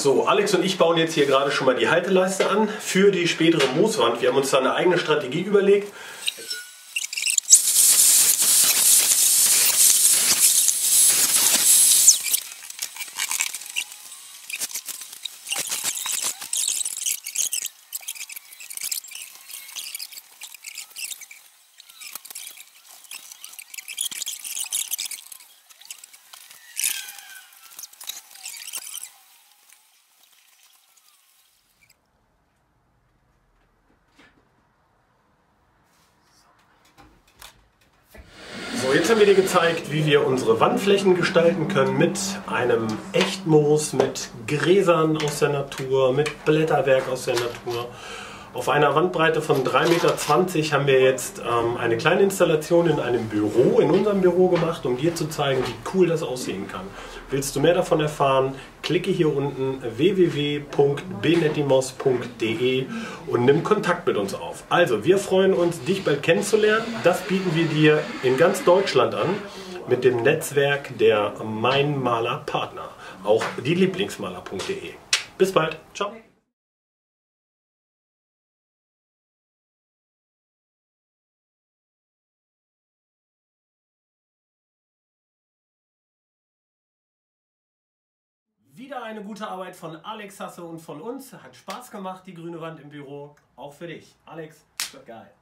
So, Alex und ich bauen jetzt hier gerade schon mal die Halteleiste an für die spätere Mooswand. Wir haben uns da eine eigene Strategie überlegt. Jetzt haben wir dir gezeigt, wie wir unsere Wandflächen gestalten können mit einem Echtmoos, mit Gräsern aus der Natur, mit Blätterwerk aus der Natur. Auf einer Wandbreite von 3,20 Meter haben wir jetzt eine kleine Installation in einem Büro, in unserem Büro gemacht, um dir zu zeigen, wie cool das aussehen kann. Willst du mehr davon erfahren, klicke hier unten www.benetimos.de und nimm Kontakt mit uns auf. Also, wir freuen uns, dich bald kennenzulernen. Das bieten wir dir in ganz Deutschland an mit dem Netzwerk der MeinMaler Partner, auch die Lieblingsmaler.de. Bis bald, ciao! Wieder eine gute Arbeit von Alex Hasse und von uns. Hat Spaß gemacht, die grüne Wand im Büro. Auch für dich. Alex, geil.